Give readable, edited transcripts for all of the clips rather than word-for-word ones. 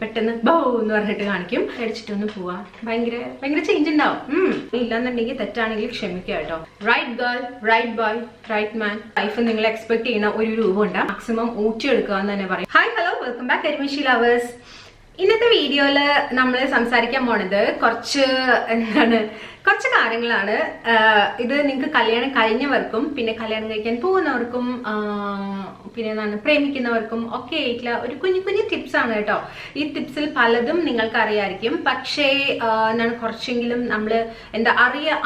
Petana bow nor hetankim, Edgitonapua. Bangre change it now. We learn the nigga that tannic shemicato. Right girl, right boy, right man. Life and expect in a maximum orchard gun than ever. Hi, hello, welcome back, Karimashi lovers. In this video, we will കുറച്ച് കാര്യങ്ങളാണ് ഇത് നിങ്ങൾക്ക് കല്യാണം കഴിഞ്ഞവർക്കും പിന്നെ കല്യാണം കഴിക്കാൻ പോകുന്നവർക്കും പിന്നെ എന്താണ് പ്രേമിക്കുന്നവർക്കും ഒക്കെ ആയിട്ടുള്ള ഒരു കുഞ്ഞു ടിപ്സ് ആണ് കേട്ടോ ഈ ടിപ്സിൽ പലതും നിങ്ങൾക്ക് അറിയായിരിക്കും പക്ഷേ എന്താണ് കുറച്ചെങ്കിലും നമ്മൾ എന്താ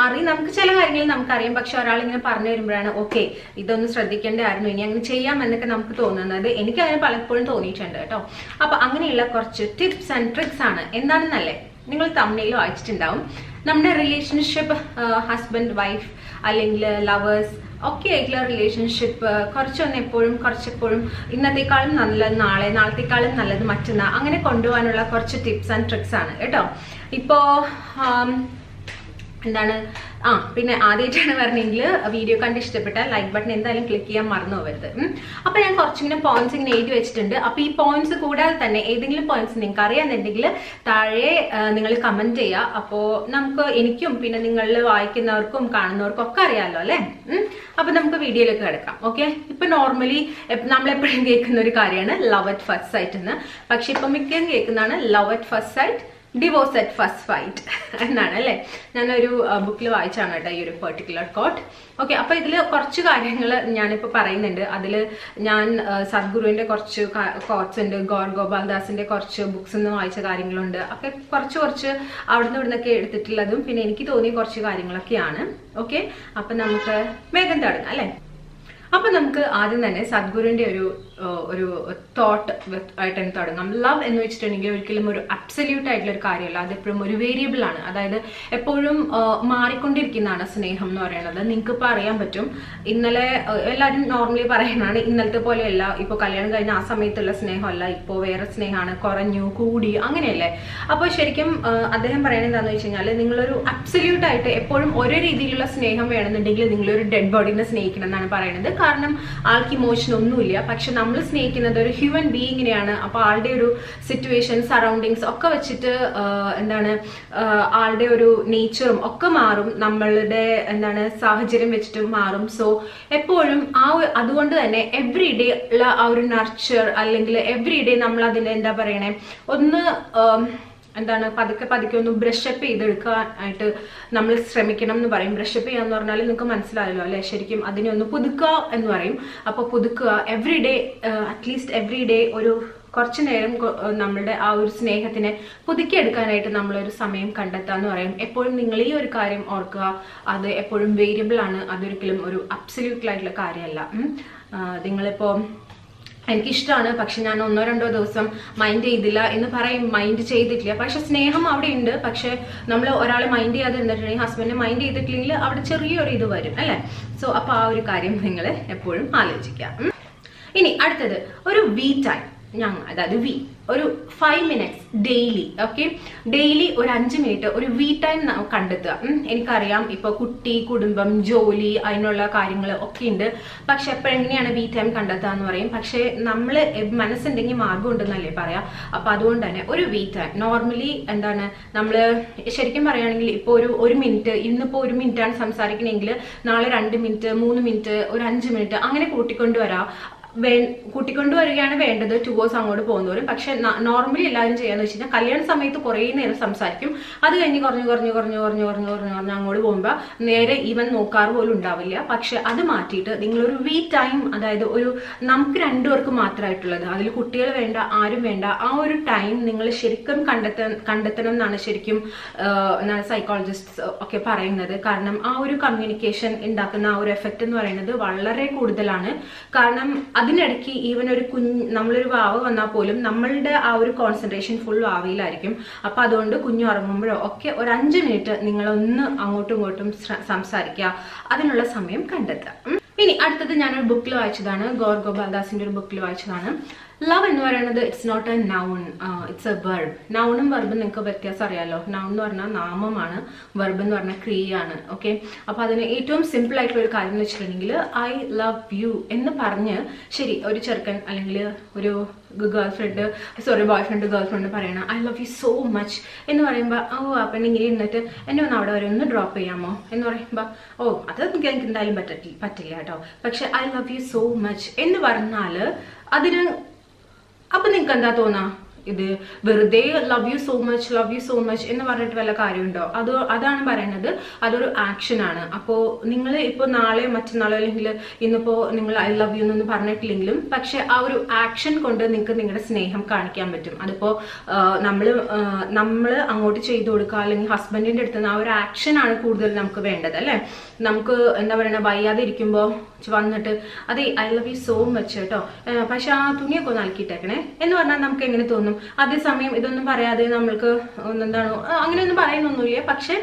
അറിയ നമുക്ക് ചില കാര്യങ്ങൾ നമുക്ക് അറിയാം പക്ഷേ ഒരാൾ ഇങ്ങനെ പറഞ്ഞു വരുമ്പോഴാണ് ഓക്കേ ഇതൊന്നും ശ്രദ്ധിക്കേണ്ടതായിരുന്നു ഇനി അങ്ങനെ ചെയ്യാം എന്നൊക്കെ നമുക്ക് തോന്നുന്നത് എനിക്ക് അങ്ങനെ പലപ്പോഴും തോന്നിയിട്ടുണ്ട് കേട്ടോ അപ്പോൾ അങ്ങനെയുള്ള കുറച്ച് ടിപ്സ് ആൻഡ് ട്രിക്സ് ആണ് എന്താണെന്നല്ലേ നിങ്ങൾ thumbnail വായിച്ചിട്ടുണ്ടാവും നമ്മുടെ റിലേഷൻഷിപ്പ് ഹസ്ബൻഡ് വൈഫ് അല്ലെങ്കിൽ ലവേഴ്സ് ഒക്കെ ആയിട്ടുള്ള റിലേഷൻഷിപ്പ് കുറച്ചെപ്പോഴും ഇന്നത്തേക്കാളും നല്ലത് നാളെ നാളത്തേക്കാളും നല്ലത് മറ്റന്നാൾ അങ്ങനെ കൊണ്ടുപോകാനുള്ള കുറച്ച് ടിപ്സ് ആൻഡ് ട്രിക്സ് ആണ് കേട്ടോ ഇപ്പോൾ എന്താണ് പിന്നെ ആദ്യമായിട്ടാണ് പറഞ്ഞെങ്കിൽ വീഡിയോ കണ്ട് ഇഷ്ടപ്പെട്ടാൽ ലൈക്ക് ബട്ടൺ എന്തായാലും ക്ലിക്ക് ചെയ്യാൻ മറന്നു പോകരുത് അപ്പോൾ ഞാൻ കുറച്ചിങ്ങനെ പോയിന്റ്സ് ഇങ്ങനെ എഴുതി വെച്ചിട്ടുണ്ട് അപ്പോൾ ഈ പോയിന്റ്സ് കൂടാതെ തന്നെ ഏതെങ്കിലും പോയിന്റ്സ് നിങ്ങൾക്ക് അറിയാന്നുണ്ടെങ്കിൽ താഴെ നിങ്ങൾ കമന്റ് ചെയ്യുക അപ്പോൾ നമുക്ക് എനിക്കും പിന്നെ നിങ്ങളിൽ വായിക്കുന്നവർക്കും കാണുന്നവർക്കും ഒക്കെ അറിയാമല്ലോ അല്ലേ അപ്പോൾ നമുക്ക് വീഡിയോയിലേക്ക് കിടക്കാം ഓക്കെ ഇപ്പം നോർമലി നമ്മളെപ്പോഴും കേൾക്കുന്ന ഒരു കാര്യമാണ് ലവ് അറ്റ് ഫസ്റ്റ് സൈറ്റ് എന്ന് പക്ഷെ ഇപ്പം മിക്കതും കേൾക്കുന്നതാണ് love at first sight divorce at first fight എന്നാണ് അല്ലേ ഞാനൊരു ബുക്കിൽ വായിച്ചാണ് കേട്ടോ ഈ ഒരു പെർട്ടിക്കുലർ കോട്ട് ഓക്കെ അപ്പോൾ ഇതിൽ കുറച്ച് കാര്യങ്ങൾ ഞാനിപ്പോൾ പറയുന്നുണ്ട് അതിൽ ഞാൻ സദ്ഗുരുവിൻ്റെ കുറച്ച് കോട്ട്സ് ഉണ്ട് ഗോപാൽദാസിൻ്റെ കുറച്ച് ബുക്സ് നിന്ന് വായിച്ച കാര്യങ്ങളുണ്ട് ഒക്കെ കുറച്ച് അവിടുന്ന് ഇവിടുന്നൊക്കെ എടുത്തിട്ടുള്ളതും പിന്നെ എനിക്ക് തോന്നിയ കുറച്ച് കാര്യങ്ങളൊക്കെയാണ് ഓക്കെ അപ്പം നമുക്ക് വേഗം തുടങ്ങാം അല്ലേ അപ്പോൾ നമുക്ക് ആദ്യം തന്നെ സദ്ഗുരുവിൻ്റെ ഒരു തോട്ട് ആയിട്ടാണ് തുടങ്ങാം ലവ് എന്ന് വെച്ചിട്ടുണ്ടെങ്കിൽ ഒരിക്കലും ഒരു അബ്സല്യൂട്ട് ആയിട്ടുള്ള ഒരു കാര്യമല്ല അതെപ്പോഴും ഒരു വേരിയബിൾ ആണ് അതായത് എപ്പോഴും മാറിക്കൊണ്ടിരിക്കുന്നതാണ് സ്നേഹം എന്ന് പറയുന്നത് നിങ്ങൾക്ക് ഇപ്പോൾ അറിയാൻ പറ്റും ഇന്നലെ എല്ലാവരും നോർമലി പറയുന്നതാണ് ഇന്നലത്തെ പോലെയല്ല ഇപ്പോൾ കല്യാണം കഴിഞ്ഞ ആ സമയത്തുള്ള സ്നേഹമല്ല ഇപ്പോൾ വേറെ സ്നേഹമാണ് കുറഞ്ഞു കൂടി അങ്ങനെയല്ലേ അപ്പോൾ ശരിക്കും അദ്ദേഹം പറയുന്നത് എന്താണെന്ന് വെച്ച് കഴിഞ്ഞാൽ നിങ്ങളൊരു അബ്സല്യൂട്ടായിട്ട് എപ്പോഴും ഒരേ രീതിയിലുള്ള സ്നേഹം വേണമെന്നുണ്ടെങ്കിൽ നിങ്ങളൊരു ഡെഡ് ബോഡിനെ സ്നേഹിക്കണം എന്നാണ് പറയുന്നത് കാരണം ആൾക്ക് ഇമോഷൻ ഒന്നുമില്ല പക്ഷെ നമ്മൾ സ്നേഹിക്കുന്നത് ഒരു ഹ്യൂമൻ ബീയിങ്ങിനെയാണ് അപ്പോൾ ആളുടെ ഒരു സിറ്റുവേഷൻ സറൗണ്ടിങ്സ് ഒക്കെ വെച്ചിട്ട് എന്താണ് ആളുടെ ഒരു നേച്ചറും ഒക്കെ മാറും നമ്മളുടെ എന്താണ് സാഹചര്യം വെച്ചിട്ടും മാറും സോ എപ്പോഴും അതുകൊണ്ട് തന്നെ എവ്രി ഡേ ഉള്ള ആ ഒരു നർച്ചർ അല്ലെങ്കിൽ എവ്രി ഡേ നമ്മൾ അതിൻ്റെ എന്താ പറയണേ ഒന്ന് എന്താണ് പതുക്കെ ഒന്ന് ബ്രഷപ്പ് ചെയ്തെടുക്കാനായിട്ട് നമ്മൾ ശ്രമിക്കണം എന്ന് പറയും ബ്രഷപ്പ് ചെയ്യാന്ന് പറഞ്ഞാൽ നിങ്ങൾക്ക് മനസ്സിലായല്ലോ അല്ലെ ശരിക്കും അതിനെ ഒന്ന് പുതുക്കുക എന്ന് പറയും അപ്പോൾ പുതുക്കുക every day at least every day ഒരു കുറച്ചു നേരം നമ്മളുടെ ആ ഒരു സ്നേഹത്തിനെ പുതുക്കിയെടുക്കാനായിട്ട് നമ്മളൊരു സമയം കണ്ടെത്തുക എന്ന് പറയും എപ്പോഴും നിങ്ങൾ ഈ ഒരു കാര്യം ഓർക്കുക അത് എപ്പോഴും വേരിയബിൾ ആണ് അതൊരിക്കലും ഒരു അബ്സല്യൂട്ടിലായിട്ടുള്ള കാര്യമല്ല നിങ്ങളിപ്പോൾ എനിക്കിഷ്ടമാണ് പക്ഷെ ഞാൻ ഒന്നോ രണ്ടോ ദിവസം മൈൻഡ് ചെയ്തില്ല എന്ന് പറയും മൈൻഡ് ചെയ്തിട്ടില്ല പക്ഷെ സ്നേഹം അവിടെ ഉണ്ട് പക്ഷെ നമ്മൾ ഒരാൾ മൈൻഡ് ചെയ്യാതെ ഇരുന്നിട്ടുണ്ടെങ്കിൽ ഹസ്ബൻഡ് മൈൻഡ് ചെയ്തിട്ടില്ലെങ്കിൽ അവിടെ ചെറിയൊരു ഇത് വരും അല്ലേ സോ അപ്പോൾ ആ ഒരു കാര്യം നിങ്ങൾ എപ്പോഴും ആലോചിക്കാം ഇനി അടുത്തത് ഒരു വീ ടൈം ഞങ്ങൾ അതായത് വീ ഒരു 5 minutes ഡെയിലി ഓക്കെ ഡെയിലി ഒരു 5 മിനിറ്റ് ഒരു വീ ടൈം കണ്ടെത്തുക എനിക്കറിയാം ഇപ്പോൾ കുട്ടി കുടുംബം ജോലി അതിനുള്ള കാര്യങ്ങൾ ഒക്കെ ഉണ്ട് പക്ഷെ എപ്പോഴെങ്ങനെയാണ് വീ ടൈം കണ്ടെത്തുക എന്ന് പറയും പക്ഷേ നമ്മൾ മനസ്സുണ്ടെങ്കിൽ മാർഗം ഉണ്ടെന്നല്ലേ പറയാം അപ്പം അതുകൊണ്ട് തന്നെ ഒരു വീ ടൈം നോർമലി എന്താണ് നമ്മൾ ശരിക്കും പറയുകയാണെങ്കിൽ ഇപ്പോൾ ഒരു മിനിറ്റ് ഇന്നിപ്പോൾ 1 മിനിറ്റാണ് സംസാരിക്കണമെങ്കിൽ നാളെ 2 മിനിറ്റ് 3 മിനിറ്റ് ഒരു 5 മിനിറ്റ് അങ്ങനെ കൂട്ടിക്കൊണ്ടുവരാം കൂട്ടിക്കൊണ്ടുവരികയാണ് വേണ്ടത് 2 hours അങ്ങോട്ട് പോകുന്നവരും പക്ഷെ നോർമലി എല്ലാവരും ചെയ്യാന്ന് വെച്ച് കഴിഞ്ഞാൽ കല്യാണ സമയത്ത് കുറേ നേരം സംസാരിക്കും അത് കഴിഞ്ഞ് കുറഞ്ഞ് അങ്ങോട്ട് പോകുമ്പോൾ നേരെ ഈവൻ നോക്കാറ് പോലും ഉണ്ടാവില്ല പക്ഷെ അത് മാറ്റിയിട്ട് നിങ്ങളൊരു വീ ടൈം അതായത് ഒരു നമുക്ക് രണ്ടുപേർക്ക് മാത്രമായിട്ടുള്ളത് അതിൽ കുട്ടികൾ വേണ്ട ആരും വേണ്ട ആ ഒരു ടൈം നിങ്ങൾ ശരിക്കും കണ്ടെത്തണം എന്നാണ് ശരിക്കും സൈക്കോളജിസ്റ്റ് ഒക്കെ പറയുന്നത് കാരണം ആ ഒരു കമ്മ്യൂണിക്കേഷൻ ഉണ്ടാക്കുന്ന ആ ഒരു എഫക്റ്റ് എന്ന് പറയുന്നത് വളരെ കൂടുതലാണ് കാരണം അതിനിടയ്ക്ക് ഈവൻ ഒരു നമ്മളൊരു വാവ് വന്നാൽ പോലും നമ്മളുടെ ആ ഒരു കോൺസെൻട്രേഷൻ ഫുൾ വാവയിലായിരിക്കും അപ്പം അതുകൊണ്ട് കുഞ്ഞു ഉറങ്ങുമ്പോഴോ ഒക്കെ ഒരു 5 മിനിറ്റ് നിങ്ങളൊന്ന് അങ്ങോട്ടും ഇങ്ങോട്ടും സംസാരിക്കുക അതിനുള്ള സമയം കണ്ടെത്തുക ഇനി അടുത്തത് ഞാനൊരു ബുക്കിൽ വായിച്ചതാണ് ഗോർ ഗോപാൽദാസിൻ്റെ ഒരു ബുക്കിൽ വായിച്ചതാണ് Love ennu parayanathu, it's not a noun, it's a verb. Noun and verb ningalku vyathyasam ariyallo. Noun ennu parna naamamana, verb ennu parna kriyaana. Okay, appo adine ettom simple aayittu oru karyam ennu vechirundengil I love you ennu parnye sheri oru cherkan allengil oru girlfriend sorry boyfriend girlfriend parayana I love you so much ennu parayumba oh appo ingire innittu enne onnu avade vare onnu drop cheyamo ennu parayumba oh adu enakku endalum pattilla ട്ടോ പക്ഷേ I love you so much ennu parnal adine appo ningalku endha thona idu verade love you so much ennu parayittu vella karyam undo adu adana parayanadu adoru action aanu appo ningal ippo naale mattunaalo illengil innippo ningal I love you ennu paranittillengilum pakshe aa oru action kondu ningalku ningade sneham kanikkan pattum adippo nammal angotu cheythu kodukka allengi husband inde edutha aa oru action aanu koodal namukku vendathu alle namukku endha parana vayyade irikkumbo vannittu adey I love you so much ട്ടോ പക്ഷേ aa thuniyokku nalkiittane ennu parna namukku engane thonnu അതേ സമയം ഇതൊന്നും പറയാതെ നമ്മൾക്ക് എന്താണ് അങ്ങനെയൊന്നും പറയുന്നൊന്നുമില്ല പക്ഷെ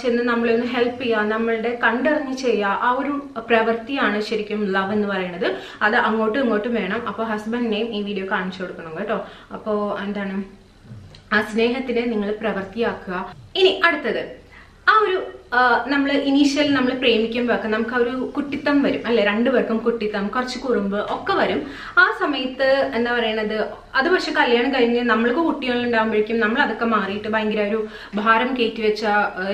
ചെന്ന് നമ്മളെ ഒന്ന് ഹെൽപ്പ് ചെയ്യുക നമ്മളുടെ കണ്ടറിഞ്ഞ് ചെയ്യുക ആ ഒരു പ്രവൃത്തിയാണ് ശരിക്കും ലവ് എന്ന് പറയുന്നത് അത് അങ്ങോട്ടും ഇങ്ങോട്ടും വേണം അപ്പോൾ ഹസ്ബൻഡിനെയും ഈ വീഡിയോ കാണിച്ചു കൊടുക്കണം കേട്ടോ അപ്പോൾ എന്താണ് ആ സ്നേഹത്തിനെ നിങ്ങൾ പ്രവൃത്തിയാക്കുക ഇനി അടുത്തത് ആ ഒരു നമ്മൾ ഇനീഷ്യൽ നമ്മൾ പ്രേമിക്കുമ്പോഴൊക്കെ നമുക്ക് ആ ഒരു കുട്ടിത്തം വരും അല്ലെ രണ്ടുപേർക്കും കുട്ടിത്തം കുറച്ച് കുറുമ്പ് ഒക്കെ വരും ആ സമയത്ത് എന്താ പറയണത് അത് പക്ഷെ കല്യാണം കഴിഞ്ഞ് നമ്മൾക്ക് കുട്ടികളുണ്ടാകുമ്പോഴേക്കും നമ്മൾ അതൊക്കെ മാറിയിട്ട് ഭയങ്കര ഒരു ഭാരം കയറ്റി വെച്ച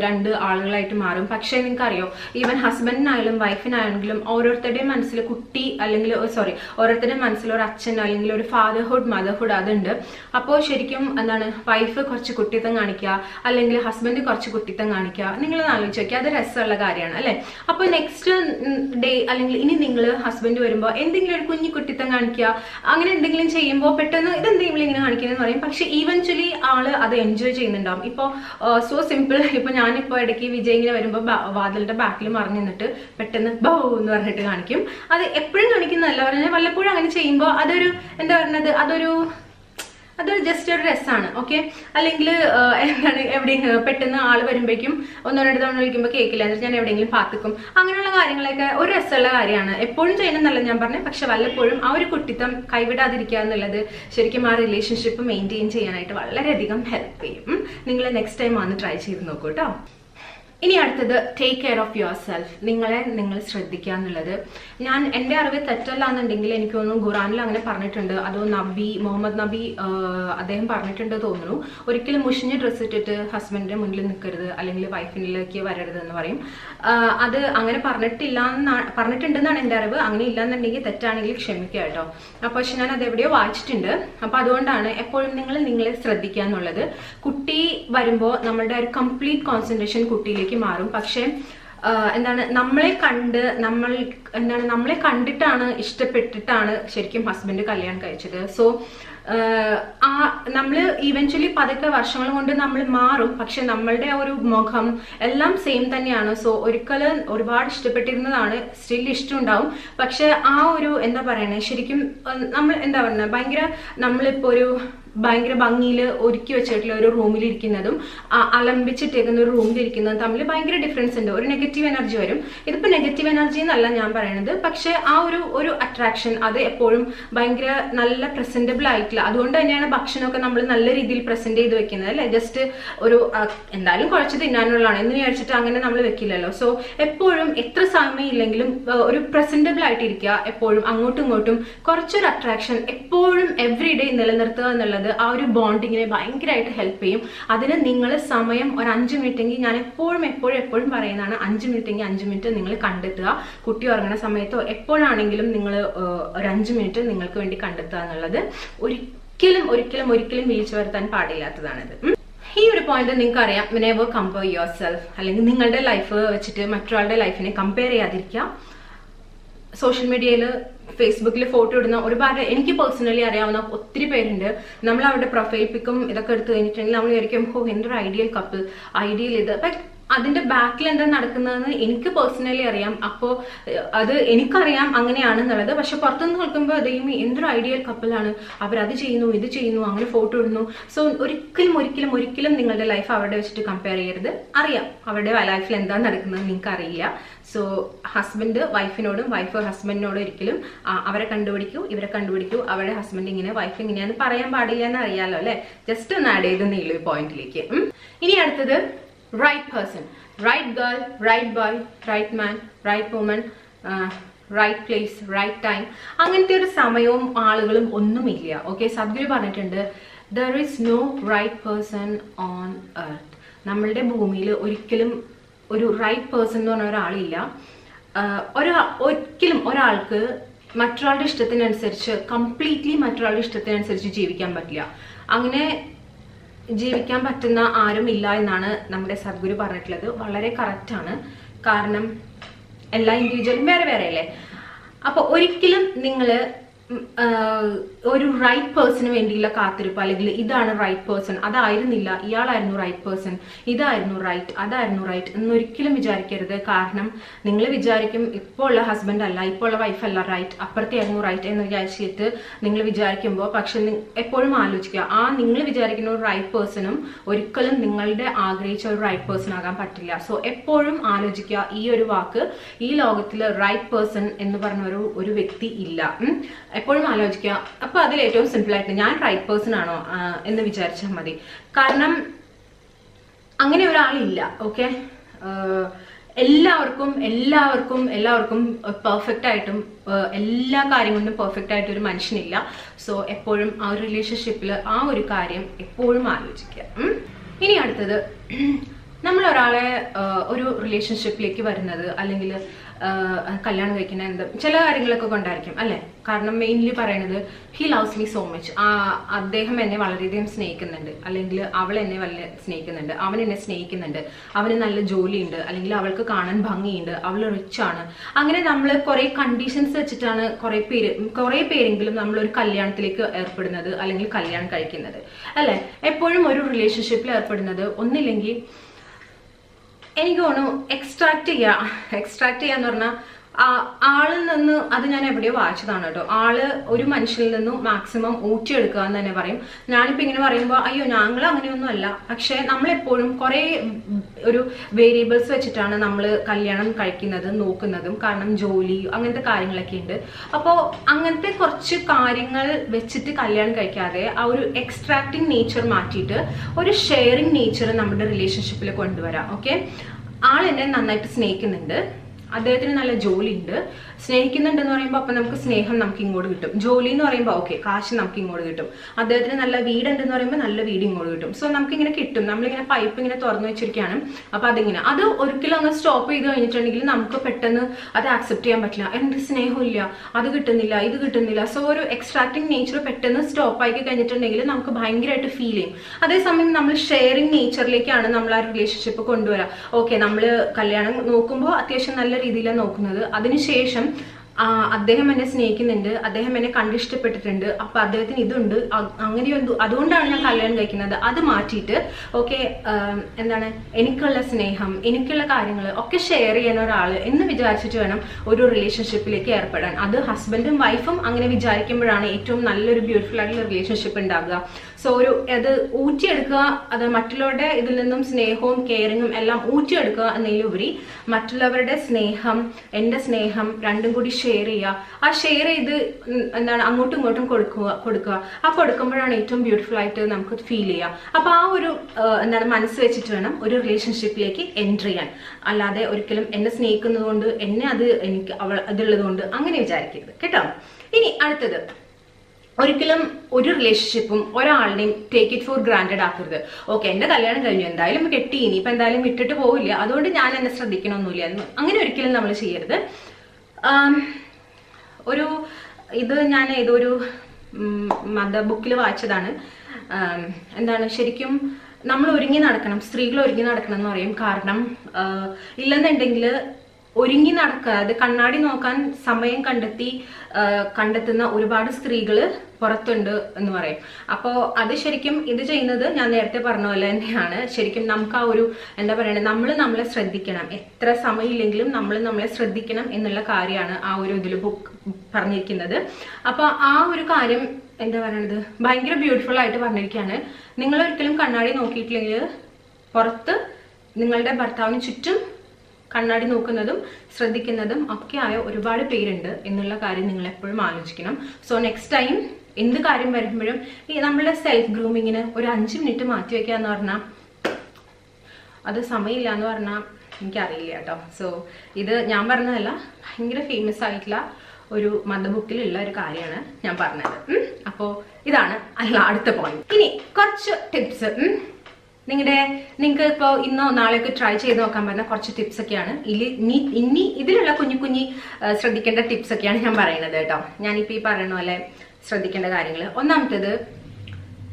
രണ്ട് ആളുകളായിട്ട് മാറും പക്ഷേ നിങ്ങൾക്കറിയോ ഈവൻ ഹസ്ബൻഡിനായാലും വൈഫിനാണെങ്കിലും ഓരോരുത്തരുടെയും മനസ്സിൽ കുട്ടി അല്ലെങ്കിൽ സോറി ഓരോരുത്തരുടെയും മനസ്സിൽ ഒരു അച്ഛൻ അല്ലെങ്കിൽ ഒരു ഫാദർഹുഡ് മദർഹുഡ് അതുണ്ട് അപ്പോൾ ശരിക്കും എന്താണ് വൈഫ് കുറച്ച് കുട്ടിത്തം കാണിക്കുക അല്ലെങ്കിൽ ഹസ്ബൻഡ് കുറച്ച് കുട്ടിത്തം കാണിക്കുക നിങ്ങൾ ചോദിക്കുക അത് രസമുള്ള കാര്യമാണ് അല്ലെ അപ്പൊ നെക്സ്റ്റ് ഡേ അല്ലെങ്കിൽ ഇനി നിങ്ങൾ ഹസ്ബൻഡ് വരുമ്പോൾ എന്തെങ്കിലും ഒരു കുഞ്ഞു കുട്ടിത്തം കാണിക്കുക അങ്ങനെ എന്തെങ്കിലും ചെയ്യുമ്പോൾ പെട്ടെന്ന് ഇതെന്തെങ്കിലും ഇങ്ങനെ കാണിക്കുന്നതെന്ന് പറയും പക്ഷെ ഈവൻച്വലി ആള് അത് എൻജോയ് ചെയ്യുന്നുണ്ടാവും ഇപ്പോൾ സോ സിമ്പിൾ ഇപ്പൊ ഞാനിപ്പോ ഇടയ്ക്ക് വിജയ് ഇങ്ങനെ വരുമ്പോൾ വാതിലിന്റെ ബാക്കിൽ മറിഞ്ഞു നിന്നിട്ട് പെട്ടെന്ന് ബൗ എന്ന് പറഞ്ഞിട്ട് കാണിക്കും അത് എപ്പോഴും കാണിക്കുന്നതല്ല പറഞ്ഞാൽ വല്ലപ്പോഴും അങ്ങനെ ചെയ്യുമ്പോൾ അതൊരു എന്താ പറയുന്നത് അതൊരു ജസ്റ്റ് ഒരു രസമാണ് ഓക്കെ അല്ലെങ്കിൽ എന്താണ് എവിടെ പെട്ടെന്ന് ആൾ വരുമ്പോഴേക്കും ഒന്നോ രണ്ടു തവണ വിളിക്കുമ്പോൾ കേൾക്കില്ല എന്നിട്ട് ഞാൻ എവിടെയെങ്കിലും പാത്തിക്കും അങ്ങനെയുള്ള കാര്യങ്ങളൊക്കെ ഒരു രസമുള്ള കാര്യമാണ് എപ്പോഴും ചെയ്യണമെന്നല്ല ഞാൻ പറഞ്ഞത് പക്ഷെ വല്ലപ്പോഴും ആ ഒരു കുട്ടിത്തം കൈവിടാതിരിക്കുക എന്നുള്ളത് ശരിക്കും ആ റിലേഷൻഷിപ്പ് മെയിൻറ്റെയിൻ ചെയ്യാനായിട്ട് വളരെയധികം ഹെൽപ്പ് ചെയ്യും നിങ്ങൾ നെക്സ്റ്റ് ടൈം വന്ന് ട്രൈ ചെയ്ത് നോക്കൂ കേട്ടോ ഇനി അടുത്തത് take care of yourself നിങ്ങളെ നിങ്ങൾ ശ്രദ്ധിക്കുക എന്നുള്ളത് ഞാൻ എൻ്റെ അറിവ് തെറ്റല്ല എന്നുണ്ടെങ്കിൽ എനിക്ക് തോന്നുന്നു ഖുറാനിൽ അങ്ങനെ പറഞ്ഞിട്ടുണ്ട് അതോ നബി മുഹമ്മദ് നബി അദ്ദേഹം പറഞ്ഞിട്ടുണ്ട് തോന്നുന്നു ഒരിക്കലും മുഷിഞ്ഞ് ഡ്രസ്സ് ഇട്ടിട്ട് ഹസ്ബൻഡിൻ്റെ മുന്നിൽ നിൽക്കരുത് അല്ലെങ്കിൽ വൈഫിനിലേക്ക് വരരുത് എന്ന് പറയും അത് അങ്ങനെ പറഞ്ഞിട്ടുണ്ടെന്നാണ് എൻ്റെ അറിവ് അങ്ങനെ ഇല്ലാന്നുണ്ടെങ്കിൽ തെറ്റാണെങ്കിൽ ക്ഷമിക്കുക കേട്ടോ അപ്പോൾ പക്ഷെ ഞാൻ അതെവിടെയോ വായിച്ചിട്ടുണ്ട് അപ്പോൾ അതുകൊണ്ടാണ് എപ്പോഴും നിങ്ങൾ നിങ്ങളെ ശ്രദ്ധിക്കുക എന്നുള്ളത് കുട്ടി വരുമ്പോൾ നമ്മളുടെ ഒരു കംപ്ലീറ്റ് കോൺസെൻട്രേഷൻ കുട്ടിയിലേക്ക് മാറും പക്ഷേ എന്താണ് നമ്മളെ കണ്ടിട്ടാണ് ഇഷ്ടപ്പെട്ടിട്ടാണ് ശരിക്കും ഹസ്ബൻഡ് കല്യാണം കഴിച്ചത് സോ നമ്മൾ ഈവൻച്വലി പതുക്കെ വർഷങ്ങൾ കൊണ്ട് നമ്മൾ മാറും പക്ഷെ നമ്മളുടെ ആ ഒരു മുഖം എല്ലാം സെയിം തന്നെയാണ് സോ ഒരിക്കലും ഒരുപാട് ഇഷ്ടപ്പെട്ടിരുന്നതാണ് സ്റ്റിൽ ഇഷ്ടം ഉണ്ടാവും പക്ഷെ ആ ഒരു എന്താ പറയണേ ശരിക്കും നമ്മൾ എന്താ പറയുക നമ്മളിപ്പോൾ ഒരു ഭയങ്കര ഭംഗിയിൽ ഒരുക്കി വെച്ചിട്ടുള്ള ഒരു റൂമിലിരിക്കുന്നതും അലമ്പിച്ചിട്ടേക്കുന്ന ഒരു റൂമിലിരിക്കുന്നതും തമ്മിൽ ഭയങ്കര ഡിഫറൻസ് ഉണ്ട് ഒരു നെഗറ്റീവ് എനർജി വരും ഇതിപ്പോൾ നെഗറ്റീവ് എനർജി എന്നല്ല ഞാൻ പറയണത് പക്ഷേ ആ ഒരു അട്രാക്ഷൻ അത് എപ്പോഴും ഭയങ്കര നല്ല പ്രസൻറ്റബിൾ ആയിട്ടില്ല അതുകൊണ്ട് തന്നെയാണ് ഭക്ഷണമൊക്കെ നമ്മൾ നല്ല രീതിയിൽ പ്രസൻറ്റ് ചെയ്ത് വെക്കുന്നത് അല്ലേ ജസ്റ്റ് ഒരു എന്തായാലും കുറച്ച് തിന്നാനുള്ളതാണ് എന്ന് വിചാരിച്ചിട്ട് അങ്ങനെ നമ്മൾ വെക്കില്ലല്ലോ സോ എപ്പോഴും എത്ര സമയം ഇല്ലെങ്കിലും ഒരു പ്രസൻറ്റബിൾ ആയിട്ടിരിക്കുക എപ്പോഴും അങ്ങോട്ടും ഇങ്ങോട്ടും കുറച്ചൊരു അട്രാക്ഷൻ എപ്പോഴും എവറി ഡേ നിലനിർത്തുക എന്നുള്ളത് ആ ഒരു ബോണ്ടിങ്ങിനെ ഭയങ്കരമായിട്ട് ഹെൽപ്പ് ചെയ്യും അതിന് നിങ്ങൾ സമയം ഒരു 5 മിനിറ്റെങ്കിൽ ഞാൻ എപ്പോഴും പറയുന്നതാണ് 5 മിനിറ്റ് നിങ്ങൾ കണ്ടെത്തുക കുട്ടി ഉറങ്ങുന്ന സമയത്തോ എപ്പോഴാണെങ്കിലും നിങ്ങൾ ഒരു 5 മിനിറ്റ് നിങ്ങൾക്ക് വേണ്ടി കണ്ടെത്തുക എന്നുള്ളത് ഒരിക്കലും വിളിച്ചു വരുത്താൻ പാടില്ലാത്തതാണിത് ഈ ഒരു പോയിന്റ് നിങ്ങൾക്ക് അറിയാം നെവർ കമ്പയർ യുവർ സെൽഫ് അല്ലെങ്കിൽ നിങ്ങളുടെ ലൈഫ് വെച്ചിട്ട് മറ്റൊരാളുടെ ലൈഫിനെ കമ്പയർ ചെയ്യാതിരിക്കുക സോഷ്യൽ മീഡിയയിൽ ഫേസ്ബുക്കിൽ ഫോട്ടോ ഇടുന്ന ഒരുപാട് എനിക്ക് പേഴ്സണലി അറിയാവുന്ന ഒത്തിരി പേരുണ്ട് നമ്മൾ അവരുടെ പ്രൊഫൈൽ പിക്കും ഇതൊക്കെ എടുത്തു കഴിഞ്ഞിട്ടുണ്ടെങ്കിൽ നമ്മൾ വിചാരിക്കും ഓ എൻ്റെ ഒരു ഐഡിയൽ കപ്പിൾ ഐഡിയൽ ഇത് ബട്ട് അതിന്റെ ബാക്കിൽ എന്താ നടക്കുന്നതെന്ന് എനിക്ക് പേഴ്സണലി അറിയാം. അപ്പോൾ അത് എനിക്കറിയാം അങ്ങനെയാണെന്നുള്ളത്. പക്ഷെ പുറത്തുനിന്ന് നോക്കുമ്പോൾ ദൈവം എന്തൊരു ഐഡിയൽ കപ്പിളാണ്, അവരത് ചെയ്യുന്നു ഇത് ചെയ്യുന്നു അങ്ങനെ ഫോട്ടോ ഇടുന്നു. സോ ഒരിക്കലും നിങ്ങളുടെ ലൈഫ് അവരുടെ വെച്ചിട്ട് കമ്പയർ ചെയ്യരുത്. അറിയാം അവരുടെ ലൈഫിൽ എന്താ നടക്കുന്നത് നിങ്ങൾക്ക് അറിയില്ല. സോ ഹസ്ബൻഡ് വൈഫിനോടും വൈഫ് ഹസ്ബൻഡിനോടും ഒരിക്കലും അവരെ കണ്ടുപിടിക്കൂ ഇവരെ കണ്ടുപിടിക്കൂ അവരുടെ ഹസ്ബൻഡ് ഇങ്ങനെ വൈഫ് ഇങ്ങനെയാണെന്ന് പറയാൻ പാടില്ല എന്ന് അറിയാലോ അല്ലെ. ജസ്റ്റ് ഒന്ന് ആഡ് ചെയ്ത് നീളു പോയിന്റിലേക്ക്. ഇനി അടുത്തത് right person, right girl, right boy, right man, right woman, right place, right time. അങ്ങനത്തെ ഒരു സമയവും ആളുകളും ഒന്നുമില്ല. ഓക്കെ, സദ്ഗുരു പറഞ്ഞിട്ടുണ്ട് there is no right person on earth. നമ്മളുടെ ഭൂമിയിൽ ഒരിക്കലും ഒരു റൈറ്റ് പേഴ്സൺ എന്ന് പറഞ്ഞ ഒരാളില്ല. ഒരിക്കലും ഒരാൾക്ക് മറ്റൊരാളുടെ ഇഷ്ടത്തിനനുസരിച്ച് കംപ്ലീറ്റ്ലി മറ്റൊരാളുടെ ഇഷ്ടത്തിനനുസരിച്ച് ജീവിക്കാൻ പറ്റില്ല. അങ്ങനെ ജീവിക്കാൻ പറ്റുന്ന ആരും ഇല്ല എന്നാണ് നമ്മുടെ സദ്ഗുരു പറഞ്ഞിട്ടുള്ളത്. വളരെ കറക്റ്റാണ്. കാരണം എല്ലാ ഇൻഡിവിജ്വലും വേറെ വേറെ അല്ലേ. അപ്പൊ ഒരിക്കലും നിങ്ങൾ ഒരു റൈറ്റ് പേഴ്സന് വേണ്ടിയുള്ള കാത്തിരിപ്പ് അല്ലെങ്കിൽ ഇതാണ് റൈറ്റ് പേഴ്സൺ അതായിരുന്നില്ല ഇയാളായിരുന്നു റൈറ്റ് പേഴ്സൺ ഇതായിരുന്നു റൈറ്റ് അതായിരുന്നു റൈറ്റ് എന്നൊരിക്കലും വിചാരിക്കരുത്. കാരണം നിങ്ങൾ വിചാരിക്കും ഇപ്പോൾ ഉള്ള ഹസ്ബൻഡ് അല്ല ഇപ്പോൾ ഉള്ള വൈഫ് അല്ല റൈറ്റ് അപ്പുറത്തെ ആയിരുന്നു റൈറ്റ് എന്ന് വിചാരിച്ചിട്ട് നിങ്ങൾ വിചാരിക്കുമ്പോൾ പക്ഷെ എപ്പോഴും ആലോചിക്കുക ആ നിങ്ങൾ വിചാരിക്കുന്ന ഒരു റൈറ്റ് പേഴ്സണും ഒരിക്കലും നിങ്ങളുടെ ആഗ്രഹിച്ച ഒരു റൈറ്റ് പേഴ്സൺ ആകാൻ പറ്റില്ല. സോ എപ്പോഴും ആലോചിക്കുക ഈ ഒരു വാക്ക് ഈ ലോകത്തിൽ റൈറ്റ് പേഴ്സൺ എന്ന് പറഞ്ഞ ഒരു വ്യക്തി ഇല്ല. എപ്പോഴും ആലോചിക്കുക. അപ്പൊ അതിൽ ഏറ്റവും സിമ്പിൾ ആയിട്ട് ഞാൻ റൈറ്റ് പേഴ്സൺ ആണോ എന്ന് വിചാരിച്ചാൽ മതി. കാരണം അങ്ങനെ ഒരാളില്ല. ഓക്കെ, എല്ലാവർക്കും പെർഫെക്റ്റ് ആയിട്ടും എല്ലാ കാര്യം കൊണ്ടും പെർഫെക്റ്റ് ആയിട്ട് ഒരു മനുഷ്യനില്ല. സോ എപ്പോഴും ആ ഒരു റിലേഷൻഷിപ്പിൽ ആ ഒരു കാര്യം എപ്പോഴും ആലോചിക്കുക. ഇനി അടുത്തത് നമ്മൾ ഒരാളെ ഒരു റിലേഷൻഷിപ്പിലേക്ക് വരുന്നത് അല്ലെങ്കിൽ കല്യാണം കഴിക്കുന്ന എന്ത് ചില കാര്യങ്ങളൊക്കെ കൊണ്ടായിരിക്കും അല്ലെ. കാരണം മെയിൻലി പറയണത് he loves me so much, അദ്ദേഹം എന്നെ വളരെയധികം സ്നേഹിക്കുന്നുണ്ട് അല്ലെങ്കിൽ അവൾ എന്നെ വളരെ സ്നേഹിക്കുന്നുണ്ട്, അവൻ എന്നെ സ്നേഹിക്കുന്നുണ്ട്, അവന് നല്ല ജോലിയുണ്ട് അല്ലെങ്കിൽ അവൾക്ക് കാണാൻ ഭംഗിയുണ്ട്, അവൾ റിച്ചാണ്. അങ്ങനെ നമ്മൾ കുറെ കണ്ടീഷൻസ് വെച്ചിട്ടാണ് കുറെ പേരെങ്കിലും നമ്മളൊരു കല്യാണത്തിലേക്ക് ഏർപ്പെടുന്നത് അല്ലെങ്കിൽ കല്യാണം കഴിക്കുന്നത് അല്ലെ. എപ്പോഴും ഒരു റിലേഷൻഷിപ്പിൽ ഏർപ്പെടുന്നത് ഒന്നില്ലെങ്കിൽ എനിക്ക് തോന്നുന്നു എക്സ്ട്രാക്ട് ചെയ്യാന്ന് പറഞ്ഞാൽ ആളിൽ നിന്ന് അത് ഞാൻ എവിടെയോ വായിച്ചതാണ് കേട്ടോ. ആള് ഒരു മനുഷ്യനിൽ നിന്നും മാക്സിമം ഊറ്റിയെടുക്കുക എന്ന് തന്നെ പറയും. ഞാനിപ്പോൾ ഇങ്ങനെ പറയുമ്പോൾ അയ്യോ ഞങ്ങൾ അങ്ങനെയൊന്നും അല്ല, പക്ഷെ നമ്മളെപ്പോഴും കുറേ ഒരു വേരിയബിൾസ് വെച്ചിട്ടാണ് നമ്മൾ കല്യാണം കഴിക്കുന്നതും നോക്കുന്നതും. കാരണം ജോലി അങ്ങനത്തെ കാര്യങ്ങളൊക്കെ ഉണ്ട്. അപ്പോൾ അങ്ങനത്തെ കുറച്ച് കാര്യങ്ങൾ വെച്ചിട്ട് കല്യാണം കഴിക്കാതെ ആ ഒരു എക്സ്ട്രാക്റ്റിംഗ് നേച്ചർ മാറ്റിയിട്ട് ഒരു ഷെയറിംഗ് നേച്ചർ നമ്മുടെ റിലേഷൻഷിപ്പിൽ കൊണ്ടുവരാം. ഓക്കെ, ആളെന്നെ നന്നായിട്ട് സ്നേഹിക്കുന്നുണ്ട്, അദ്ദേഹത്തിന് നല്ല ജോലി ഉണ്ട്, സ്നേഹിക്കുന്നുണ്ടെന്ന് പറയുമ്പോൾ അപ്പം നമുക്ക് സ്നേഹം നമുക്ക് ഇങ്ങോട്ട് കിട്ടും. ജോലി എന്ന് പറയുമ്പോൾ ഓക്കെ കാശ് നമുക്ക് ഇങ്ങോട്ട് കിട്ടും. അദ്ദേഹത്തിന് നല്ല വീടുണ്ടെന്ന് പറയുമ്പോൾ നല്ല വീട് ഇങ്ങോട്ട് കിട്ടും. സോ നമുക്കിങ്ങനെ കിട്ടും. നമ്മളിങ്ങനെ പൈപ്പ് ഇങ്ങനെ തുറന്നു വെച്ചിരിക്കുകയാണ്. അപ്പം അതിങ്ങനെ അത് ഒരിക്കലും അങ്ങ് സ്റ്റോപ്പ് ചെയ്ത് കഴിഞ്ഞിട്ടുണ്ടെങ്കിൽ നമുക്ക് പെട്ടെന്ന് അത് ആക്സെപ്റ്റ് ചെയ്യാൻ പറ്റില്ല. എന്ത് സ്നേഹമില്ല, അത് കിട്ടുന്നില്ല, ഇത് കിട്ടുന്നില്ല. സോ ഒരു എക്സ്ട്രാക്റ്റിംഗ് നേച്ചർ പെട്ടെന്ന് സ്റ്റോപ്പ് ആക്കി കഴിഞ്ഞിട്ടുണ്ടെങ്കിൽ നമുക്ക് ഭയങ്കരമായിട്ട് ഫീൽ ചെയ്യും. അതേസമയം നമ്മൾ ഷെയറിംഗ് നേച്ചറിലേക്കാണ് നമ്മൾ ആ റിലേഷൻഷിപ്പ് കൊണ്ടുവരാം. ഓക്കെ, നമ്മൾ കല്യാണം നോക്കുമ്പോൾ അത്യാവശ്യം നല്ല രീതിയിലാണ് നോക്കുന്നത്. അതിനുശേഷം അദ്ദേഹം എന്നെ സ്നേഹിക്കുന്നുണ്ട്, അദ്ദേഹം എന്നെ കണ്ടിഷ്ടപ്പെട്ടിട്ടുണ്ട്, അപ്പൊ അദ്ദേഹത്തിന് ഇതുണ്ട്, അങ്ങനെ അതുകൊണ്ടാണ് ഞാൻ കല്യാണം കഴിക്കുന്നത്. അത് മാറ്റിയിട്ട് ഓക്കെ എന്താണ് എനിക്കുള്ള സ്നേഹം എനിക്കുള്ള കാര്യങ്ങൾ ഒക്കെ ഷെയർ ചെയ്യുന്ന ഒരാൾ എന്ന് വിചാരിച്ചിട്ട് വേണം ഒരു റിലേഷൻഷിപ്പിലേക്ക് ഏർപ്പെടാൻ. അത് ഹസ്ബൻഡും വൈഫും അങ്ങനെ വിചാരിക്കുമ്പോഴാണ് ഏറ്റവും നല്ലൊരു ബ്യൂട്ടിഫുൾ ആയിട്ടുള്ള റിലേഷൻഷിപ്പ് ഉണ്ടാകുക. സോ ഒരു അത് ഊറ്റിയെടുക്കുക, അത് മറ്റുള്ളവരുടെ ഇതിൽ നിന്നും സ്നേഹവും കെയറിങ്ങും എല്ലാം ഊറ്റിയെടുക്കുക എന്നതിലുപരി മറ്റുള്ളവരുടെ സ്നേഹം എൻ്റെ സ്നേഹം രണ്ടും കൂടി ഷെയർ ചെയ്യുക. ആ ഷെയർ ചെയ്ത് എന്താണ് അങ്ങോട്ടും ഇങ്ങോട്ടും കൊടുക്കുക. ആ കൊടുക്കുമ്പോഴാണ് ഏറ്റവും ബ്യൂട്ടിഫുൾ ആയിട്ട് നമുക്ക് ഫീൽ ചെയ്യുക. അപ്പൊ ആ ഒരു എന്താണ് മനസ്സ് വെച്ചിട്ട് വേണം ഒരു റിലേഷൻഷിപ്പിലേക്ക് എൻ്റർ ചെയ്യാൻ. അല്ലാതെ ഒരിക്കലും എന്നെ സ്നേഹിക്കുന്നത് കൊണ്ട് എന്നെ അത് എനിക്ക് അവൾ അതുള്ളത് കൊണ്ട് അങ്ങനെ വിചാരിക്കരുത് കേട്ടോ. ഇനി അടുത്തത് ഒരിക്കലും ഒരു റിലേഷൻഷിപ്പും ഒരാളുടെയും ടേക്ക് ഇറ്റ് ഫോർ ഗ്രാൻഡഡ് ആക്കരുത്. ഓക്കെ, എന്റെ കല്യാണം കഴിഞ്ഞു, എന്തായാലും കെട്ടി, ഇനിയിപ്പോൾ എന്തായാലും വിട്ടിട്ട് പോവില്ല, അതുകൊണ്ട് ഞാൻ എന്നെ ശ്രദ്ധിക്കണമൊന്നുമില്ല, അങ്ങനെ ഒരിക്കലും നമ്മൾ ചെയ്യരുത്. ഒരു ഇത് ഞാൻ ഏതൊരു മത ബുക്കിൽ വായിച്ചതാണ്. എന്താണ് ശരിക്കും നമ്മൾ ഒരുങ്ങി നടക്കണം, സ്ത്രീകൾ ഒരുങ്ങി നടക്കണം എന്ന് പറയും. കാരണം ഇല്ലെന്നുണ്ടെങ്കിൽ ഒരുങ്ങി നടക്കാതെ കണ്ണാടി നോക്കാൻ സമയം കണ്ടെത്തുന്ന ഒരുപാട് സ്ത്രീകൾ പുറത്തുണ്ട് എന്ന് പറയും. അപ്പോൾ അത് ശരിക്കും ഇത് ചെയ്യുന്നത് ഞാൻ നേരത്തെ പറഞ്ഞ പോലെ തന്നെയാണ്. ശരിക്കും നമുക്ക് ആ ഒരു എന്താ പറയുക, നമ്മൾ നമ്മളെ ശ്രദ്ധിക്കണം, എത്ര സമയമില്ലെങ്കിലും നമ്മൾ നമ്മളെ ശ്രദ്ധിക്കണം എന്നുള്ള കാര്യമാണ് ആ ഒരു ഇതിൽ പറഞ്ഞിരിക്കുന്നത്. അപ്പോൾ ആ ഒരു കാര്യം എന്താ പറയണത് ഭയങ്കര ബ്യൂട്ടിഫുൾ ആയിട്ട് പറഞ്ഞിരിക്കുകയാണ്. നിങ്ങൾ ഒരിക്കലും കണ്ണാടി നോക്കിയിട്ടില്ലെങ്കിൽ പുറത്ത് നിങ്ങളുടെ ഭർത്താവിന് ചുറ്റും കണ്ണാടി നോക്കുന്നതും ശ്രദ്ധിക്കുന്നതും ഒക്കെ ആയ ഒരുപാട് പേരുണ്ട് എന്നുള്ള കാര്യം നിങ്ങൾ എപ്പോഴും ആലോചിക്കണം. സോ നെക്സ്റ്റ് ടൈം എന്ത് കാര്യം വരുമ്പോഴും ഈ നമ്മളുടെ സെൽഫ് ഗ്രൂമിങ്ങിന് ഒരു 5 മിനിറ്റ് മാറ്റി വയ്ക്കുക എന്ന് പറഞ്ഞാൽ അത് സമയമില്ല എന്ന് പറഞ്ഞാൽ എനിക്കറിയില്ല കേട്ടോ. സോ ഇത് ഞാൻ പറഞ്ഞതല്ല, ഭയങ്കര ഫേമസ് ആയിട്ടുള്ള ഒരു മതബുക്കിലുള്ള ഒരു കാര്യമാണ് ഞാൻ പറഞ്ഞത്. അപ്പോൾ ഇതാണ് അല്ല അടുത്ത പോയിന്റ്. ഇനി കുറച്ച് ടിപ്സ് നിങ്ങൾക്ക് ഇപ്പോൾ ഇന്നോ നാളെയൊക്കെ ട്രൈ ചെയ്ത് നോക്കാൻ പറ്റുന്ന കുറച്ച് ടിപ്സ് ഒക്കെയാണ് ഇനി ഇതിലുള്ള കുഞ്ഞു കുഞ്ഞി ശ്രദ്ധിക്കേണ്ട ടിപ്സ് ഒക്കെയാണ് ഞാൻ പറയുന്നത് കേട്ടോ. ഞാനിപ്പോൾ ഈ പറയുന്ന പോലെ ശ്രദ്ധിക്കേണ്ട കാര്യങ്ങൾ ഒന്നാമത്തേത്,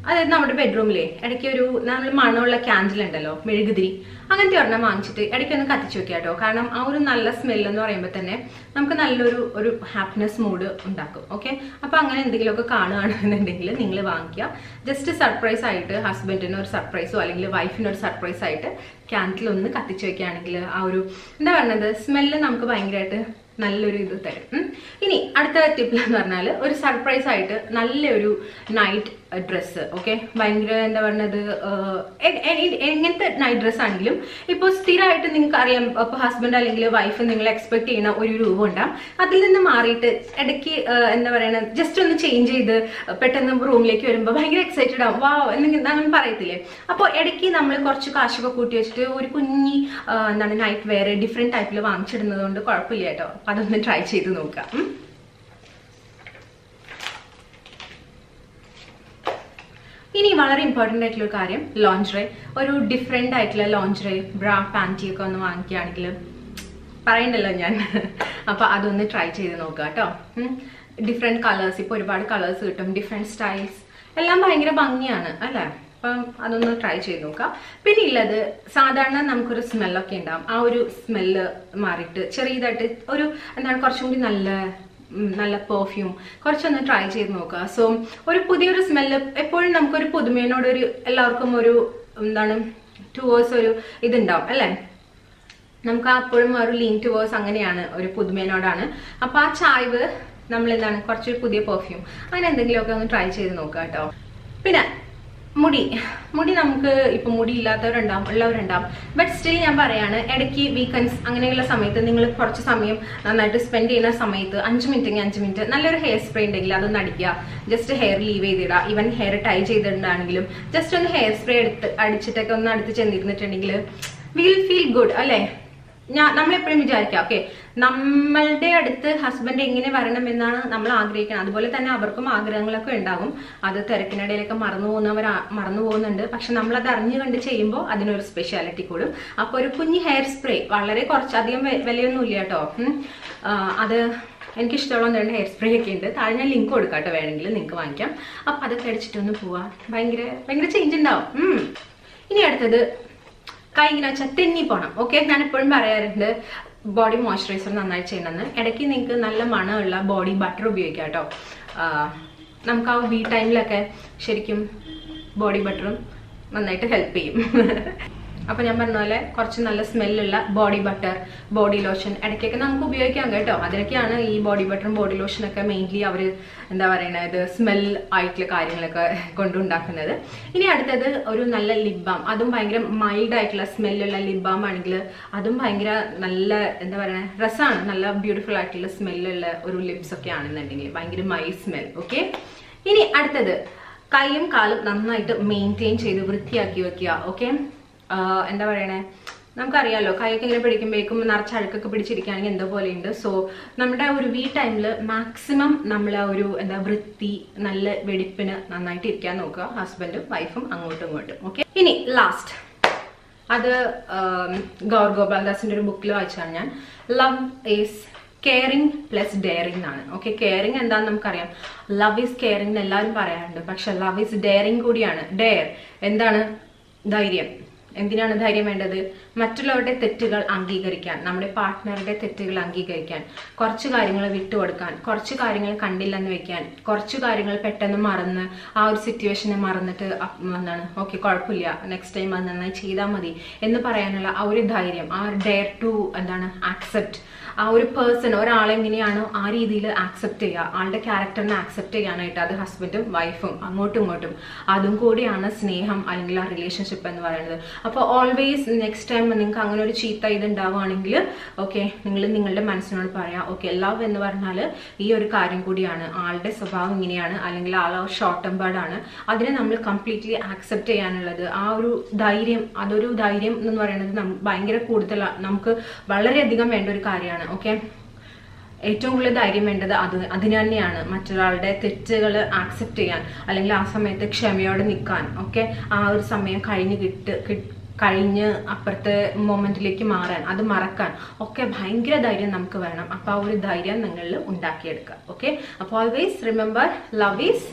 അതായത് നമ്മുടെ ബെഡ്റൂമിലെ ഇടയ്ക്ക് ഒരു നമ്മൾ മണമുള്ള ക്യാൻഡിൽ ഉണ്ടല്ലോ, മെഴുകുതിരി, അങ്ങനത്തെ ഒരെണ്ണം വാങ്ങിച്ചിട്ട് ഇടയ്ക്കൊന്ന് കത്തിച്ചു വെക്കുക കേട്ടോ. കാരണം ആ ഒരു നല്ല സ്മെല്ലെന്ന് പറയുമ്പോൾ തന്നെ നമുക്ക് നല്ലൊരു ഹാപ്പിനെസ് മൂഡ് ഉണ്ടാക്കും. ഓക്കെ, അപ്പോൾ അങ്ങനെ എന്തെങ്കിലുമൊക്കെ കാണുകയാണെന്നുണ്ടെങ്കിൽ നിങ്ങൾ വാങ്ങിക്കുക. ജസ്റ്റ് സർപ്രൈസ് ആയിട്ട് ഹസ്ബൻഡിന് ഒരു സർപ്രൈസോ അല്ലെങ്കിൽ വൈഫിനൊരു സർപ്രൈസ് ആയിട്ട് ക്യാൻഡിലൊന്ന് കത്തിച്ചു വെക്കുകയാണെങ്കിൽ ആ ഒരു എന്താ പറയുന്നത് സ്മെല്ല് നമുക്ക് ഭയങ്കരമായിട്ട് നല്ലൊരു ഇത് തരും. ഇനി അടുത്ത ടിപ്പ് എന്ന് പറഞ്ഞാൽ ഒരു സർപ്രൈസ് ആയിട്ട് നല്ലൊരു നൈറ്റ് ഡ്രസ്സ്. ഓക്കെ, ഭയങ്കര എന്താ പറയുന്നത് എങ്ങനത്തെ നൈറ്റ് ഡ്രസ്സ് ആണെങ്കിലും ഇപ്പോൾ സ്ഥിരമായിട്ട് നിങ്ങൾക്ക് അറിയാം, ഇപ്പോൾ ഹസ്ബൻഡ് അല്ലെങ്കിൽ വൈഫ് നിങ്ങൾ എക്സ്പെക്ട് ചെയ്യുന്ന ഒരു രൂപം ഉണ്ടാകും. അതിൽ നിന്ന് മാറിയിട്ട് ഇടയ്ക്ക് എന്താ പറയുക ജസ്റ്റ് ഒന്ന് ചേഞ്ച് ചെയ്ത് പെട്ടെന്ന് റൂമിലേക്ക് വരുമ്പോൾ ഭയങ്കര എക്സൈറ്റഡ് ആവും, വാ അങ്ങനെ പറയത്തില്ലേ. അപ്പോൾ ഇടയ്ക്ക് നമ്മൾ കുറച്ച് കാശൊക്കെ കൂട്ടി വെച്ചിട്ട് ഒരു കുഞ്ഞി എന്താണ് നൈറ്റ് വെയർ ഡിഫറെൻറ്റ് ടൈപ്പിൽ വാങ്ങിച്ചിടുന്നത് കൊണ്ട് കുഴപ്പമില്ല കേട്ടോ. അപ്പോൾ അതൊന്ന് ട്രൈ ചെയ്ത് നോക്കാം. ഇനി വളരെ ഇമ്പോർട്ടൻ്റ് ആയിട്ടുള്ള ഒരു കാര്യം, ലോഞ്ചറി. ഒരു ഡിഫറെൻ്റ് ആയിട്ടുള്ള ലോഞ്ചറി, ബ്രാ, പാൻറ്റി ഒക്കെ ഒന്ന് വാങ്ങിക്കുകയാണെങ്കിൽ പറയണ്ടല്ലോ ഞാൻ. അപ്പോൾ അതൊന്ന് ട്രൈ ചെയ്ത് നോക്കുക കേട്ടോ. ഡിഫറെൻറ്റ് കളേഴ്സ്, ഇപ്പോൾ ഒരുപാട് കളേഴ്സ് കിട്ടും, ഡിഫറെൻറ്റ് സ്റ്റൈൽസ്, എല്ലാം ഭയങ്കര ഭംഗിയാണ് അല്ലേ. അപ്പം അതൊന്ന് ട്രൈ ചെയ്ത് നോക്കാം. പിന്നെ ഉള്ളത്, സാധാരണ നമുക്കൊരു സ്മെല്ലൊക്കെ ഉണ്ടാകും, ആ ഒരു സ്മെല്ല് മാറിയിട്ട് ചെറിയതായിട്ട് ഒരു എന്താണ് കുറച്ചും കൂടി നല്ല പെർഫ്യൂം കുറച്ചൊന്ന് ട്രൈ ചെയ്ത് നോക്കുക. സോ ഒരു പുതിയൊരു സ്മെല്ല് എപ്പോഴും നമുക്കൊരു പുതുമയോടൊരു എല്ലാവർക്കും ഒരു എന്താണ് ടുവേഴ്സ് ഒരു ഇതുണ്ടാവും അല്ലേ. നമുക്ക് അപ്പോഴും ഒരു ലീൻ ടുവേഴ്സ് അങ്ങനെയാണ്, ഒരു പുതുമയോടാണ്. അപ്പം ആ ചായവ് നമ്മളെന്താണ് കുറച്ചൊരു പുതിയ പെർഫ്യൂം അങ്ങനെ എന്തെങ്കിലുമൊക്കെ ഒന്ന് ട്രൈ ചെയ്ത് നോക്കുക കേട്ടോ. പിന്നെ മുടി നമുക്ക് ഇപ്പം മുടി ഇല്ലാത്തവരുണ്ടാവും, ഉള്ളവരുണ്ടാവും. ബട്ട് സ്റ്റിൽ ഞാൻ പറയാണ്, ഇടയ്ക്ക് വീക്കെൻഡ്സ് അങ്ങനെയുള്ള സമയത്ത് നിങ്ങൾ കുറച്ച് സമയം നന്നായിട്ട് സ്പെൻഡ് ചെയ്യുന്ന സമയത്ത് 5 മിനിറ്റ് നല്ലൊരു ഹെയർ സ്പ്രേ ഉണ്ടെങ്കിൽ അതൊന്ന് അടിക്കുക. ജസ്റ്റ് ഹെയർ ലീവ് ചെയ്തിടുക, ഈവൻ ഹെയർ ടൈ ചെയ്തിട്ടുണ്ടാണെങ്കിലും ജസ്റ്റ് ഒന്ന് ഹെയർ സ്പ്രേ അടിച്ചിട്ടൊക്കെ ഒന്ന് അടുത്ത് ചെന്നിരുന്നിട്ടുണ്ടെങ്കിൽ വിൽ ഫീൽ ഗുഡ് അല്ലേ. നമ്മളെപ്പോഴും വിചാരിക്കാം, ഓക്കെ നമ്മളുടെ അടുത്ത് ഹസ്ബൻഡ് എങ്ങനെ വരണം എന്നാണ് നമ്മൾ ആഗ്രഹിക്കുന്നത്, അതുപോലെ തന്നെ അവർക്കും ആഗ്രഹങ്ങളൊക്കെ ഉണ്ടാകും. അത് തിരക്കിനിടയിലൊക്കെ മറന്നു പോകുന്നുണ്ട്. പക്ഷെ നമ്മളത് അറിഞ്ഞു കണ്ട് ചെയ്യുമ്പോൾ അതിനൊരു സ്പെഷ്യാലിറ്റി കൂടും. അപ്പോൾ ഒരു കുഞ്ഞ് ഹെയർ സ്പ്രേ, വളരെ കുറച്ചധികം വിലയൊന്നുമില്ല കേട്ടോ. അത് എനിക്കിഷ്ടമുള്ള രണ്ട് ഹെയർ സ്പ്രേ ഒക്കെ ഉണ്ട്, താഴെ ഞാൻ ലിങ്ക് കൊടുക്കാം കേട്ടോ, വേണമെങ്കിൽ നിങ്ങൾക്ക് വാങ്ങിക്കാം. അപ്പം അതൊക്കെ അടിച്ചിട്ടൊന്ന് പോവാം, ഭയങ്കര ഭയങ്കര ചേഞ്ച് ഉണ്ടാവും. ഇനി അടുത്തത്, കൈ ഇങ്ങനെ വെച്ചാൽ തെന്നി പോകണം. ഓക്കെ, ഞാൻ എപ്പോഴും പറയാറുണ്ട് ബോഡി മോയ്സ്ചറൈസർ നന്നായി ചെയ്യണമെന്ന്. ഇടയ്ക്ക് നിങ്ങൾക്ക് നല്ല മണമുള്ള ബോഡി ബട്ടർ ഉപയോഗിക്കാം കേട്ടോ. നമുക്ക് ആ വീ ടൈമിലൊക്കെ ശരിക്കും ബോഡി ബട്ടറും നന്നായിട്ട് ഹെൽപ്പ് ചെയ്യും. അപ്പോൾ ഞാൻ പറഞ്ഞ പോലെ കുറച്ച് നല്ല സ്മെല്ലുള്ള ബോഡി ബട്ടർ, ബോഡി ലോഷൻ ഇടയ്ക്കൊക്കെ നമുക്ക് ഉപയോഗിക്കാം കേട്ടോ. അതിനൊക്കെയാണ് ഈ ബോഡി ബട്ടറും ബോഡി ലോഷനൊക്കെ മെയിൻലി അവർ എന്താ പറയുന്നത് സ്മെൽ ആയിട്ടുള്ള കാര്യങ്ങളൊക്കെ കൊണ്ടുണ്ടാക്കുന്നത്. ഇനി അടുത്തത് ഒരു നല്ല ലിപ് ബാം, അതും ഭയങ്കര മൈൽഡ് ആയിട്ടുള്ള സ്മെല്ലുള്ള ലിപ് ബാം ആണെങ്കിൽ അതും ഭയങ്കര നല്ല എന്താ പറയുക രസമാണ്. നല്ല ബ്യൂട്ടിഫുൾ ആയിട്ടുള്ള സ്മെല്ലുള്ള ഒരു ലിപ്സ് ഒക്കെ ആണെന്നുണ്ടെങ്കിൽ ഭയങ്കര മൈൽഡ് സ്മെൽ. ഓക്കെ, ഇനി അടുത്തത് കൈയും കാലും നന്നായിട്ട് മെയിൻറ്റെയിൻ ചെയ്ത് വൃത്തിയാക്കി വെക്കുക. ഓക്കെ, എന്താ പറയണേ നമുക്കറിയാമല്ലോ കൈയൊക്കെ ഇങ്ങനെ പിടിക്കുമ്പോഴേക്കും നിറച്ച് അഴുക്കൊക്കെ പിടിച്ചിരിക്കുകയാണെങ്കിൽ എന്തോ പോലെയുണ്ട്. സോ നമ്മുടെ ഒരു വീ ടൈമിൽ മാക്സിമം നമ്മൾ ഒരു എന്താ വൃത്തി നല്ല വെടിപ്പിന് നന്നായിട്ട് ഇരിക്കാൻ നോക്കുക, ഹസ്ബൻഡും വൈഫും അങ്ങോട്ടും ഇങ്ങോട്ടും. ഓക്കെ, ഇനി ലാസ്റ്റ്, അത് ഗൗർ ഗോപാൽദാസിൻ്റെ ഒരു ബുക്കിൽ വായിച്ചാണ് ഞാൻ, love is caring plus daring എന്നാണ്. ഓക്കെ, കെയറിങ് എന്താണെന്ന് നമുക്കറിയാം, ലവ് ഈസ് കെയറിങ് എന്ന് എല്ലാവരും പറയാറുണ്ട്. പക്ഷെ ലവ് ഈസ് ഡെയറിങ് കൂടിയാണ്. ഡെയർ എന്താണ്? ധൈര്യം. എന്തിനാണ് ധൈര്യം വേണ്ടത്? മറ്റുള്ളവരുടെ തെറ്റുകൾ അംഗീകരിക്കാൻ, നമ്മുടെ പാർട്ട്ണറുടെ തെറ്റുകൾ അംഗീകരിക്കാൻ, കുറച്ച് കാര്യങ്ങൾ വിട്ടുകൊടുക്കാൻ, കുറച്ച് കാര്യങ്ങൾ കണ്ടില്ലെന്ന് വെക്കാൻ, കുറച്ച് കാര്യങ്ങൾ പെട്ടെന്ന് മറന്ന് ആ ഒരു സിറ്റുവേഷനെ മറന്നിട്ട് എന്താണ് ഓക്കെ കുഴപ്പമില്ല നെക്സ്റ്റ് ടൈം അത് നന്നായി ചെയ്താൽ മതി എന്ന് പറയാനുള്ള ആ ഒരു ധൈര്യം, ആ ഡെയർ ടു എന്താണ് ആക്സെപ്റ്റ് ആ ഒരു പേഴ്സൺ, ഒരാളെങ്ങനെയാണോ ആ രീതിയിൽ ആക്സെപ്റ്റ് ചെയ്യുക, ആളുടെ ക്യാരക്ടറിനെ ആക്സെപ്റ്റ് ചെയ്യാനായിട്ട് അത് ഹസ്ബൻഡും വൈഫും അങ്ങോട്ടും ഇങ്ങോട്ടും അതും കൂടിയാണ് സ്നേഹം അല്ലെങ്കിൽ ആ റിലേഷൻഷിപ്പ് എന്ന് പറയുന്നത്. അപ്പോൾ ഓൾവേസ് നെക്സ്റ്റ് ടൈം നിങ്ങൾക്ക് അങ്ങനെ ഒരു ചീത്ത ഇതുണ്ടാവുകയാണെങ്കിൽ ഓക്കെ നിങ്ങൾ നിങ്ങളുടെ മനസ്സിനോട് പറയാം ഓക്കെ ലവ് എന്ന് പറഞ്ഞാൽ ഈ ഒരു കാര്യം കൂടിയാണ്, ആളുടെ സ്വഭാവം ഇങ്ങനെയാണ് അല്ലെങ്കിൽ ആൾ ഷോർട്ട് ടെമ്പേർഡാണ്, അതിനെ നമ്മൾ കംപ്ലീറ്റ്ലി ആക്സെപ്റ്റ് ചെയ്യാനുള്ളത് ആ ഒരു ധൈര്യം, അതൊരു ധൈര്യം എന്ന് പറയുന്നത് ഭയങ്കര കൂടുതലാണ്, നമുക്ക് വളരെയധികം വേണ്ട ഒരു കാര്യമാണ്. ഓക്കെ ഏറ്റവും കൂടുതൽ ധൈര്യം വേണ്ടത് അതിന് തന്നെയാണ്, മറ്റൊരാളുടെ തെറ്റുകൾ ആക്സെപ്റ്റ് ചെയ്യാൻ അല്ലെങ്കിൽ ആ സമയത്ത് ക്ഷമയോടെ നിൽക്കാൻ. ഓക്കെ ആ ഒരു സമയം കഴിഞ്ഞ് കഴിഞ്ഞ് അപ്പുറത്തെ മൊമെന്റിലേക്ക് മാറാൻ, അത് മറക്കാൻ ഒക്കെ ഭയങ്കര ധൈര്യം നമുക്ക് വേണം. അപ്പോൾ ആ ഒരു ധൈര്യം നിങ്ങളിൽ ഉണ്ടാക്കിയെടുക്കുക. ഓക്കെ അപ്പോൾ always remember love is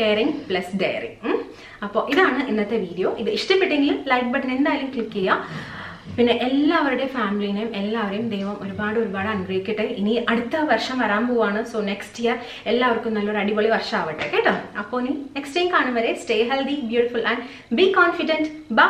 caring plus daring. അപ്പോൾ ഇതാണ് ഇന്നത്തെ വീഡിയോ. ഇത് ഇഷ്ടപ്പെട്ടെങ്കിൽ ലൈക്ക് ബട്ടൺ എന്തായാലും ക്ലിക്ക് ചെയ്യുക. പിന്നെ എല്ലാവരുടെ ഫാമിലിനെയും എല്ലാവരെയും ദൈവം ഒരുപാട് ഒരുപാട് അനുഗ്രഹിക്കട്ടെ. ഇനി അടുത്ത വർഷം വരാൻ പോവാണ്. സോ നെക്സ്റ്റ് ഇയർ എല്ലാവർക്കും നല്ലൊരു അടിപൊളി വർഷം ആവട്ടെ കേട്ടോ. അപ്പോൾ ഇനി നെക്സ്റ്റ് ടൈം കാണും വരെ stay healthy, beautiful and be confident. By.